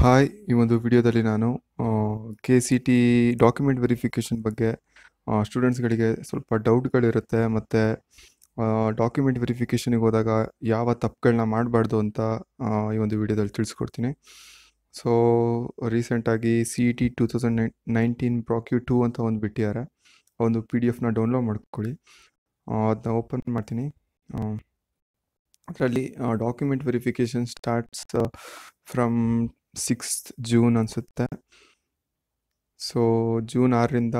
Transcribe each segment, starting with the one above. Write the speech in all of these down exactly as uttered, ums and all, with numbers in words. Hi, ಈ ಒಂದು ವಿಡಿಯೋದಲ್ಲಿ ನಾನು K C T document verification ಬಗ್ಗೆ ಸ್ಟೂಡೆಂಟ್ಸ್ಗಳಿಗೆ ಸ್ವಲ್ಪ ಡೌಟ್ಗಳಿರುತ್ತೆ ಮತ್ತು ಡಾಕ್ಯುಮೆಂಟ್ ವೆರಿಫಿಕೇಷನಿಗೆ ಹೋದಾಗ ಯಾವ ತಪ್ಪುಗಳನ್ನ ಮಾಡಬಾರ್ದು ಅಂತ ಈ ಒಂದು ವಿಡಿಯೋದಲ್ಲಿ ತಿಳಿಸ್ಕೊಡ್ತೀನಿ. ಸೊ ರೀಸೆಂಟಾಗಿ C E T two thousand nine nineteen ಪ್ರಾಕ್ಯೂ ಟೂ ಅಂತ ಒಂದು ಬಿಟ್ಟಿದ್ದಾರೆ. ಒಂದು ಪಿ ಡಿ ಎಫ್ನ ಡೌನ್ಲೋಡ್ ಮಾಡ್ಕೊಳ್ಳಿ, ಅದನ್ನ ಓಪನ್ ಮಾಡ್ತೀನಿ. ಅದರಲ್ಲಿ document verification starts from sixth June ಅನಿಸುತ್ತೆ. ಸೊ ಜೂನ್ ಆರರಿಂದ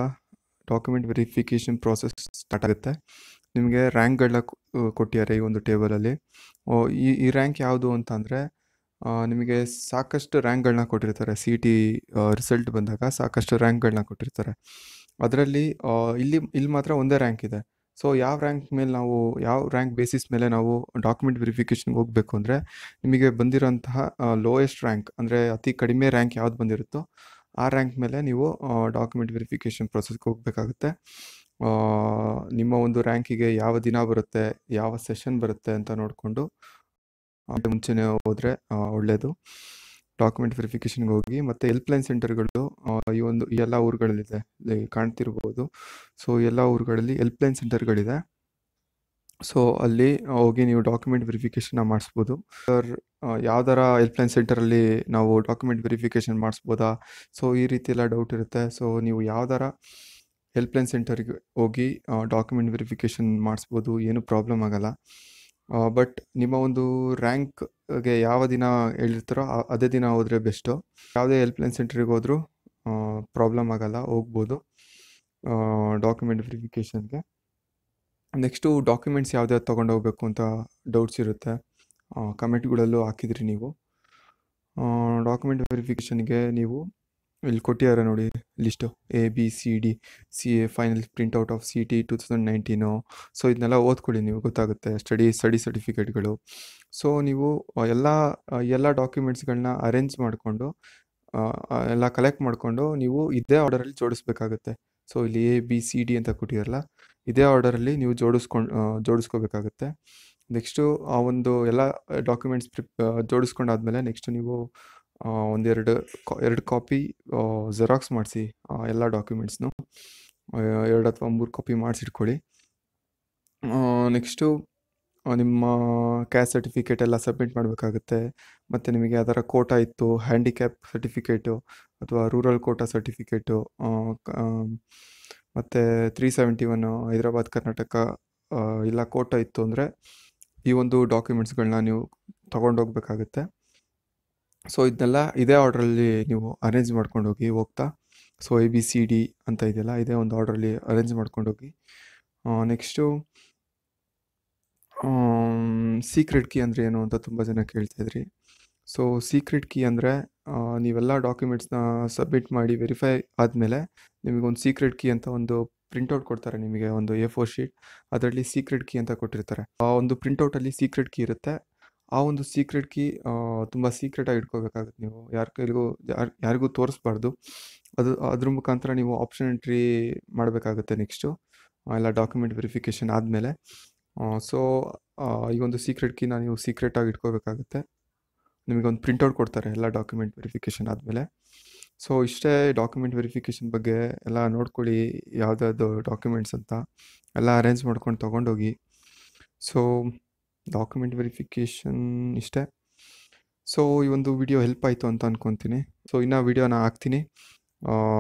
ಡಾಕ್ಯುಮೆಂಟ್ ವೆರಿಫಿಕೇಷನ್ ಪ್ರಾಸೆಸ್ ಸ್ಟಾರ್ಟ್ ಆಗುತ್ತೆ. ನಿಮಗೆ ರ್ಯಾಂಕ್ಗಳನ್ನ ಕೊಟ್ಟಿದ್ದಾರೆ ಈ ಒಂದು ಟೇಬಲಲ್ಲಿ. ಈ ಈ ರ್ಯಾಂಕ್ ಯಾವುದು ಅಂತ ಅಂದರೆ, ನಿಮಗೆ ಸಾಕಷ್ಟು ರ್ಯಾಂಕ್ಗಳನ್ನ ಕೊಟ್ಟಿರ್ತಾರೆ. ಸಿ ಇ ಟಿ ರಿಸಲ್ಟ್ ಬಂದಾಗ ಸಾಕಷ್ಟು ರ್ಯಾಂಕ್ಗಳನ್ನ ಕೊಟ್ಟಿರ್ತಾರೆ. ಅದರಲ್ಲಿ ಇಲ್ಲಿ ಇಲ್ಲಿ ಮಾತ್ರ ಒಂದೇ ರ್ಯಾಂಕ್ ಇದೆ. ಸೊ ಯಾವ ರ್ಯಾಂಕ್ ಮೇಲೆ ನಾವು ಯಾವ ರ್ಯಾಂಕ್ ಬೇಸಿಸ್ ಮೇಲೆ ನಾವು ಡಾಕ್ಯುಮೆಂಟ್ ವೆರಿಫಿಕೇಷನ್ಗೆ ಹೋಗಬೇಕು ಅಂದರೆ, ನಿಮಗೆ ಬಂದಿರೋಂತಹ ಲೋಯೆಸ್ಟ್ ರ್ಯಾಂಕ್ ಅಂದರೆ ಅತಿ ಕಡಿಮೆ ರ್ಯಾಂಕ್ ಯಾವ್ದು ಬಂದಿರುತ್ತೋ ಆ ರ್ಯಾಂಕ್ ಮೇಲೆ ನೀವು ಡಾಕ್ಯುಮೆಂಟ್ ವೆರಿಫಿಕೇಷನ್ ಪ್ರೊಸೆಸ್ಗೆ ಹೋಗಬೇಕಾಗುತ್ತೆ. ನಿಮ್ಮ ಒಂದು ರ್ಯಾಂಕಿಗೆ ಯಾವ ದಿನ ಬರುತ್ತೆ, ಯಾವ ಸೆಷನ್ ಬರುತ್ತೆ ಅಂತ ನೋಡಿಕೊಂಡು ಮುಂಚೆನೇ ಹೋದರೆ ಒಳ್ಳೆಯದು. ಡಾಕ್ಯುಮೆಂಟ್ ವೆರಿಫಿಕೇಷನ್ಗೆ ಹೋಗಿ ಮತ್ತು ಹೆಲ್ಪ್ಲೈನ್ ಸೆಂಟರ್ಗಳು ಈ ಒಂದು ಎಲ್ಲ ಊರುಗಳಲ್ಲಿದೆ, ಕಾಣ್ತಿರ್ಬೋದು. ಸೊ ಎಲ್ಲ ಊರುಗಳಲ್ಲಿ ಹೆಲ್ಪ್ಲೈನ್ ಸೆಂಟರ್ಗಳಿದೆ. ಸೊ ಅಲ್ಲಿ ಹೋಗಿ ನೀವು ಡಾಕ್ಯುಮೆಂಟ್ ವೆರಿಫಿಕೇಷನ್ನ ಮಾಡಿಸ್ಬೋದು. ಸರ್, ಯಾವ್ದಾರ ಹೆಲ್ಪ್ಲೈನ್ ಸೆಂಟರಲ್ಲಿ ನಾವು ಡಾಕ್ಯುಮೆಂಟ್ ವೆರಿಫಿಕೇಷನ್ ಮಾಡಿಸ್ಬೋದಾ? ಸೊ ಈ ರೀತಿ ಎಲ್ಲ ಡೌಟ್ ಇರುತ್ತೆ. ಸೊ ನೀವು ಯಾವ್ದಾರ ಹೆಲ್ಪ್ಲೈನ್ ಸೆಂಟರ್ಗೆ ಹೋಗಿ ಡಾಕ್ಯುಮೆಂಟ್ ವೆರಿಫಿಕೇಷನ್ ಮಾಡಿಸ್ಬೋದು, ಏನೂ ಪ್ರಾಬ್ಲಮ್ ಆಗೋಲ್ಲ. ಬಟ್ ನಿಮ್ಮ ಒಂದು ರ್ಯಾಂಕ್ಗೆ ಯಾವ ದಿನ ಹೇಳಿರ್ತಾರೋ ಅದೇ ದಿನ ಹೋದರೆ ಬೆಸ್ಟು. ಯಾವುದೇ ಹೆಲ್ಪ್ಲೈನ್ ಸೆಂಟ್ರಿಗೆ ಹೋದರೂ ಪ್ರಾಬ್ಲಮ್ ಆಗೋಲ್ಲ, ಹೋಗ್ಬೋದು ಡಾಕ್ಯುಮೆಂಟ್ ವೆರಿಫಿಕೇಷನ್ಗೆ. ನೆಕ್ಸ್ಟು ಡಾಕ್ಯುಮೆಂಟ್ಸ್ ಯಾವ್ದಾವ್ದು ತೊಗೊಂಡು ಹೋಗ್ಬೇಕು ಅಂತ ಡೌಟ್ಸ್ ಇರುತ್ತೆ, ಕಮೆಂಟ್ಗಳಲ್ಲೂ ಹಾಕಿದ್ರಿ ನೀವು. ಡಾಕ್ಯುಮೆಂಟ್ ವೆರಿಫಿಕೇಷನ್ಗೆ ನೀವು ಇಲ್ಲಿ ಕೊಟ್ಟಿದ್ದಾರೆ ನೋಡಿ list, A B C D C A final printout of C T two thousand nineteen. So ಇದನ್ನೆಲ್ಲ ಓದ್ಕೊಳ್ಳಿ, ನೀವು ಗೊತ್ತಾಗುತ್ತೆ. Study study ಸರ್ಟಿಫಿಕೇಟ್ಗಳು. ಸೊ ನೀವು ಎಲ್ಲ ಎಲ್ಲ ಡಾಕ್ಯುಮೆಂಟ್ಸ್ಗಳನ್ನ ಅರೇಂಜ್ ಮಾಡಿಕೊಂಡು ಎಲ್ಲ ಕಲೆಕ್ಟ್ ಮಾಡಿಕೊಂಡು ನೀವು ಇದೇ ಆರ್ಡರಲ್ಲಿ ಜೋಡಿಸ್ಬೇಕಾಗುತ್ತೆ. ಸೊ ಇಲ್ಲಿ ಎ ಬಿ ಸಿ ಡಿ ಅಂತ ಕೊಟ್ಟಿರಲ್ಲ, ಇದೇ ಆರ್ಡರಲ್ಲಿ ನೀವು ಜೋಡಿಸ್ಕೊಂಡು ಜೋಡಿಸ್ಕೋಬೇಕಾಗುತ್ತೆ. ನೆಕ್ಸ್ಟು ಆ ಒಂದು ಎಲ್ಲ ಡಾಕ್ಯುಮೆಂಟ್ಸ್ ಪ್ರಿಪ್ ಜೋಡಿಸ್ಕೊಂಡಾದಮೇಲೆ ನೆಕ್ಸ್ಟು ನೀವು ಒಂದೆರಡು ಕಾ ಎರಡು ಕಾಪಿ ಜೆರಾಕ್ಸ್ ಮಾಡಿಸಿ, ಎಲ್ಲ ಡಾಕ್ಯುಮೆಂಟ್ಸ್ನು ಎರಡು ಅಥವಾ ಮೂರು ಕಾಪಿ ಮಾಡಿಸಿಟ್ಕೊಳ್ಳಿ. ನೆಕ್ಸ್ಟು ನಿಮ್ಮ ಕ್ಯಾಸ್ಟ್ ಸರ್ಟಿಫಿಕೇಟ್ ಎಲ್ಲ ಸಬ್ಮಿಟ್ ಮಾಡಬೇಕಾಗುತ್ತೆ. ಮತ್ತು ನಿಮಗೆ ಯಾವ್ದಾರ ಕೋಟಾ ಇತ್ತು, ಹ್ಯಾಂಡಿಕ್ಯಾಪ್ ಸರ್ಟಿಫಿಕೇಟು ಅಥವಾ ರೂರಲ್ ಕೋಟಾ ಸರ್ಟಿಫಿಕೇಟು, ಮತ್ತು three seventy one Hyderabad Karnataka ಇಲ್ಲ ಕೋಟಾ ಇತ್ತು ಅಂದರೆ ಈ ಒಂದು ಡಾಕ್ಯುಮೆಂಟ್ಸ್ಗಳನ್ನ ನೀವು ತೊಗೊಂಡೋಗ್ಬೇಕಾಗುತ್ತೆ. ಸೊ ಇದನ್ನೆಲ್ಲ ಇದೇ ಆರ್ಡ್ರಲ್ಲಿ ನೀವು ಅರೇಂಜ್ ಮಾಡ್ಕೊಂಡು ಹೋಗಿ ಹೋಗ್ತಾ. So A B C D ಅಂತ ಇದೆಯಲ್ಲ, ಇದೇ ಒಂದು ಆರ್ಡ್ರಲ್ಲಿ ಅರೇಂಜ್ ಮಾಡ್ಕೊಂಡು ಹೋಗಿ. ನೆಕ್ಸ್ಟು ಸೀಕ್ರೆಟ್ ಕೀ ಅಂದರೆ ಏನು ಅಂತ ತುಂಬ ಜನ ಕೇಳ್ತಾಯಿದ್ರಿ. ಸೊ ಸೀಕ್ರೆಟ್ ಕೀ ಅಂದರೆ ನೀವೆಲ್ಲ ಡಾಕ್ಯುಮೆಂಟ್ಸ್ನ ಸಬ್ಮಿಟ್ ಮಾಡಿ ವೆರಿಫೈ ಆದಮೇಲೆ ನಿಮಗೊಂದು ಸೀಕ್ರೆಟ್ ಕೀ ಅಂತ ಒಂದು ಪ್ರಿಂಟೌಟ್ ಕೊಡ್ತಾರೆ. ನಿಮಗೆ ಒಂದು ಎ ಫೋರ್ ಶೀಟ್, ಅದರಲ್ಲಿ ಸೀಕ್ರೆಟ್ ಕೀ ಅಂತ ಕೊಟ್ಟಿರ್ತಾರೆ. ಆ ಒಂದು ಪ್ರಿಂಟೌಟಲ್ಲಿ ಸೀಕ್ರೆಟ್ ಕೀ ಇರುತ್ತೆ. ಆ ಒಂದು ಸೀಕ್ರೆಟ್ ಕೀ ತುಂಬ ಸೀಕ್ರೆಟಾಗಿ ಇಟ್ಕೋಬೇಕಾಗುತ್ತೆ. ನೀವು ಯಾರ ಕೈಗೂ ಯಾರು ಯಾರಿಗೂ ತೋರಿಸ್ಬಾರ್ದು. ಅದು ಅದ್ರ ಮುಖಾಂತರ ನೀವು ಆಪ್ಷನ್ ಎಂಟ್ರಿ ಮಾಡಬೇಕಾಗುತ್ತೆ ನೆಕ್ಸ್ಟು, ಎಲ್ಲ ಡಾಕ್ಯುಮೆಂಟ್ ವೆರಿಫಿಕೇಷನ್ ಆದಮೇಲೆ. ಸೊ ಈ ಒಂದು ಸೀಕ್ರೆಟ್ ಕೀನ ನೀವು ಸೀಕ್ರೆಟಾಗಿ ಇಟ್ಕೋಬೇಕಾಗುತ್ತೆ. ನಿಮಗೊಂದು ಪ್ರಿಂಟೌಟ್ ಕೊಡ್ತಾರೆ ಎಲ್ಲ ಡಾಕ್ಯುಮೆಂಟ್ ವೆರಿಫಿಕೇಷನ್ ಆದಮೇಲೆ. ಸೊ ಇಷ್ಟೇ ಡಾಕ್ಯುಮೆಂಟ್ ವೆರಿಫಿಕೇಷನ್ ಬಗ್ಗೆ ಎಲ್ಲ ನೋಡ್ಕೊಳ್ಳಿ, ಯಾವುದಾದ್ರು ಡಾಕ್ಯುಮೆಂಟ್ಸ್ ಅಂತ ಎಲ್ಲ ಅರೇಂಜ್ ಮಾಡ್ಕೊಂಡು ತೊಗೊಂಡೋಗಿ. ಸೊ ಡಾಕ್ಯುಮೆಂಟ್ ವೆರಿಫಿಕೇಷನ್ ಇಷ್ಟೇ. ಸೊ ಈ ಒಂದು ವಿಡಿಯೋ ಹೆಲ್ಪ್ ಆಯಿತು ಅಂತ ಅಂದ್ಕೊತೀನಿ. ಸೊ ಇನ್ನೂ ವಿಡಿಯೋನ ಹಾಕ್ತೀನಿ,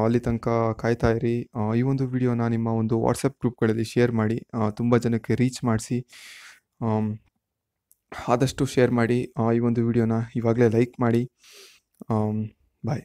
ಅಲ್ಲಿ ತನಕ ಕಾಯ್ತಾ ಇರಿ. ಈ ಒಂದು ವಿಡಿಯೋನ ನಿಮ್ಮ ಒಂದು ವಾಟ್ಸಪ್ ಗ್ರೂಪ್ಗಳಲ್ಲಿ ಶೇರ್ ಮಾಡಿ, ತುಂಬ ಜನಕ್ಕೆ ರೀಚ್ ಮಾಡಿಸಿ, ಆದಷ್ಟು ಶೇರ್ ಮಾಡಿ. ಈ ಒಂದು ವಿಡಿಯೋನ ಇವಾಗಲೇ ಲೈಕ್ ಮಾಡಿ. ಬಾಯ್.